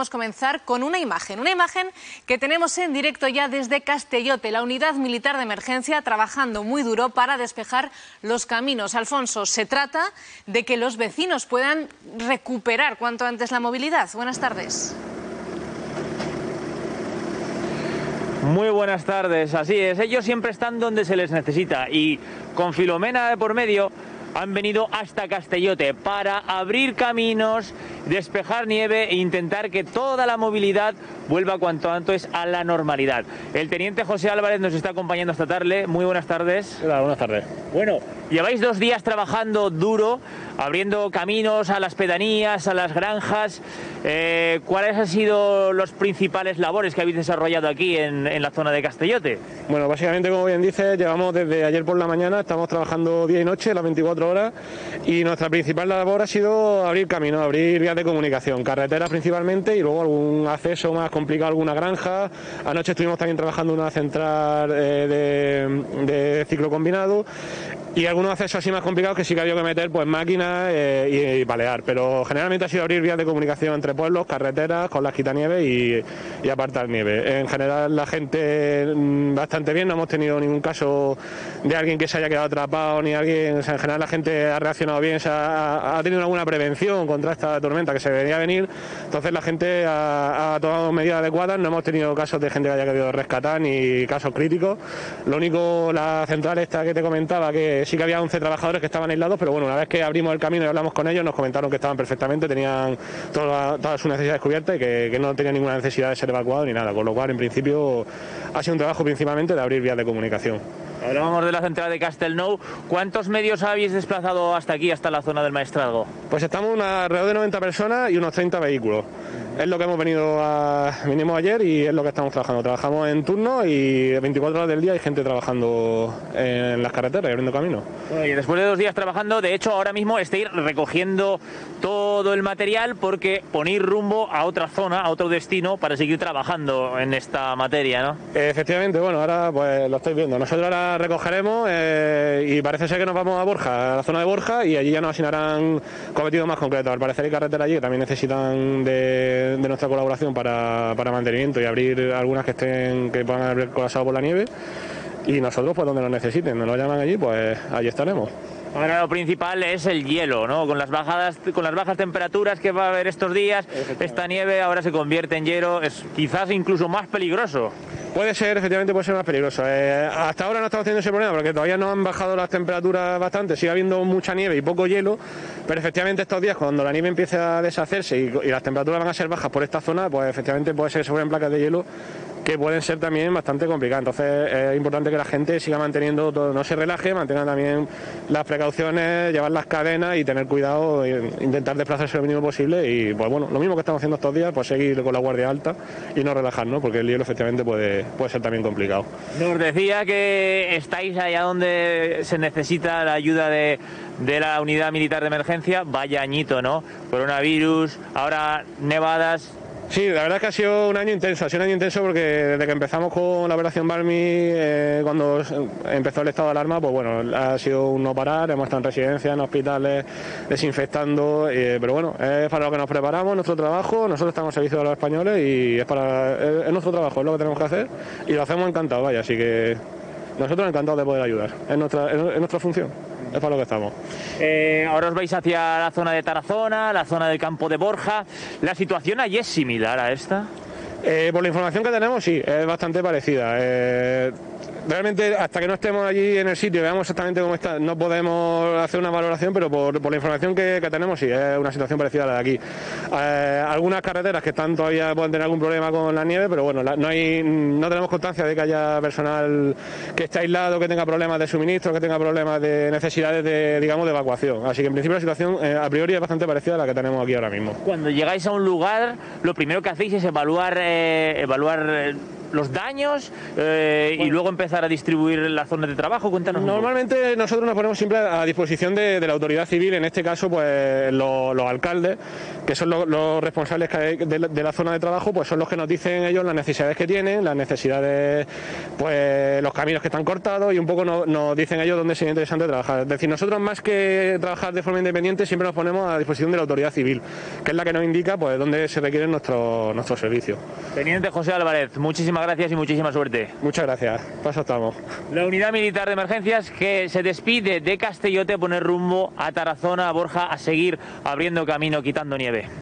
Vamos a comenzar con una imagen que tenemos en directo ya desde Castellote, la unidad militar de emergencia trabajando muy duro para despejar los caminos. Alfonso, se trata de que los vecinos puedan recuperar cuanto antes la movilidad. Buenas tardes. Muy buenas tardes, así es, ellos siempre están donde se les necesita y con Filomena de por medio han venido hasta Castellote para abrir caminos, despejar nieve e intentar que toda la movilidad vuelva cuanto antes a la normalidad. El teniente José Álvarez nos está acompañando esta tarde. Muy buenas tardes. Hola, buenas tardes. Bueno, lleváis 2 días trabajando duro, abriendo caminos a las pedanías, a las granjas. ¿Cuáles han sido las principales labores que habéis desarrollado aquí en la zona de Castellote? Bueno, básicamente, como bien dices, llevamos desde ayer por la mañana, estamos trabajando día y noche, las 24 horas, y nuestra principal labor ha sido abrir caminos, abrir vías de comunicación, carreteras principalmente, y luego algún acceso más complicado, alguna granja. Anoche estuvimos también trabajando una central de ciclo combinado y algunos accesos así más complicados que sí que había que meter pues máquinas y palear, pero generalmente ha sido abrir vías de comunicación entre pueblos, carreteras, con las quitanieves y apartar nieve. En general la gente bastante bien, no hemos tenido ningún caso de alguien que se haya quedado atrapado ni alguien, o sea, en general la gente ha reaccionado bien, ha tenido alguna prevención contra esta tormenta que se venía a venir, entonces la gente ha tomado medidas adecuadas, no hemos tenido casos de gente que haya querido rescatar ni casos críticos. Lo único, la central esta que te comentaba, que sí que había 11 trabajadores que estaban aislados, pero bueno, una vez que abrimos el camino y hablamos con ellos, nos comentaron que estaban perfectamente, tenían todas sus necesidades cubiertas y que no tenían ninguna necesidad de ser evacuados ni nada, con lo cual en principio ha sido un trabajo principalmente de abrir vías de comunicación. Ahora vamos de la central de Castelnou. ¿Cuántos medios habéis desplazado hasta aquí, hasta la zona del Maestralgo? Pues estamos alrededor de 90 personas y unos 30 vehículos. Es lo que hemos vinimos ayer y es lo que estamos trabajando. Trabajamos en turno y 24 horas del día hay gente trabajando en las carreteras y abriendo camino. Bueno, y después de 2 días trabajando, de hecho ahora mismo estáis recogiendo todo el material porque ponéis rumbo a otra zona, a otro destino para seguir trabajando en esta materia, ¿no? Efectivamente, bueno, ahora pues lo estáis viendo. Nosotros ahora recogeremos y parece ser que nos vamos a Borja, a la zona de Borja, y allí ya nos asignarán cometidos más concretos. Al parecer hay carreteras allí que también necesitan de nuestra colaboración para mantenimiento y abrir algunas que puedan haber colapsado por la nieve, y nosotros pues donde nos necesiten, donde nos llaman allí, pues allí estaremos. Ahora lo principal es el hielo, ¿no? Con las bajas temperaturas que va a haber estos días, esta nieve ahora se convierte en hielo, es quizás incluso más peligroso. Puede ser, efectivamente puede ser más peligroso. Hasta ahora no estamos teniendo ese problema porque todavía no han bajado las temperaturas bastante, sigue habiendo mucha nieve y poco hielo, pero efectivamente estos días cuando la nieve empiece a deshacerse y las temperaturas van a ser bajas por esta zona, pues efectivamente puede ser que se formen placas de hielo que pueden ser también bastante complicadas. Entonces es importante que la gente siga manteniendo todo, no se relaje, mantenga también las precauciones, llevar las cadenas y tener cuidado, intentar desplazarse lo mínimo posible y pues bueno, lo mismo que estamos haciendo estos días, pues seguir con la guardia alta y no relajarnos porque el hielo efectivamente puede ser también complicado. Nos decía que estáis allá donde se necesita la ayuda de la unidad militar de emergencia. Vaya añito, ¿no? Coronavirus, ahora nevadas. Sí, la verdad es que ha sido un año intenso porque desde que empezamos con la operación Barmi, cuando empezó el estado de alarma, pues bueno, ha sido un no parar, hemos estado en residencias, en hospitales, desinfectando, pero bueno, es para lo que nos preparamos, nuestro trabajo, nosotros estamos al servicio de los españoles y es nuestro trabajo, es lo que tenemos que hacer y lo hacemos encantado, vaya, así que nosotros encantados de poder ayudar, es nuestra función. Es para lo que estamos. Ahora os vais hacia la zona de Tarazona, la zona del campo de Borja. ¿La situación allí es similar a esta? Por la información que tenemos, sí, es bastante parecida. Realmente, hasta que no estemos allí en el sitio y veamos exactamente cómo está, no podemos hacer una valoración, pero por la información que tenemos, sí, es una situación parecida a la de aquí. Algunas carreteras que están todavía pueden tener algún problema con la nieve, pero bueno, no tenemos constancia de que haya personal que esté aislado, que tenga problemas de suministro, que tenga problemas de necesidades de, digamos, de evacuación. Así que, en principio, la situación a priori es bastante parecida a la que tenemos aquí ahora mismo. Cuando llegáis a un lugar, lo primero que hacéis es evaluar los daños y luego empezar a distribuir las zonas de trabajo? Cuéntanos. Normalmente nosotros nos ponemos siempre a disposición de la autoridad civil, en este caso pues los alcaldes, que son los responsables de la zona de trabajo, pues son los que nos dicen ellos las necesidades que tienen, las necesidades, pues los caminos que están cortados, y un poco nos dicen ellos dónde sería interesante trabajar. Es decir, nosotros más que trabajar de forma independiente siempre nos ponemos a disposición de la autoridad civil, que es la que nos indica pues dónde se requieren nuestros servicios. Teniente José Álvarez, muchísimas gracias y muchísima suerte. Muchas gracias, paso estamos. La unidad militar de emergencias que se despide de Castellote, a poner rumbo a Tarazona, a Borja, a seguir abriendo camino, quitando nieve.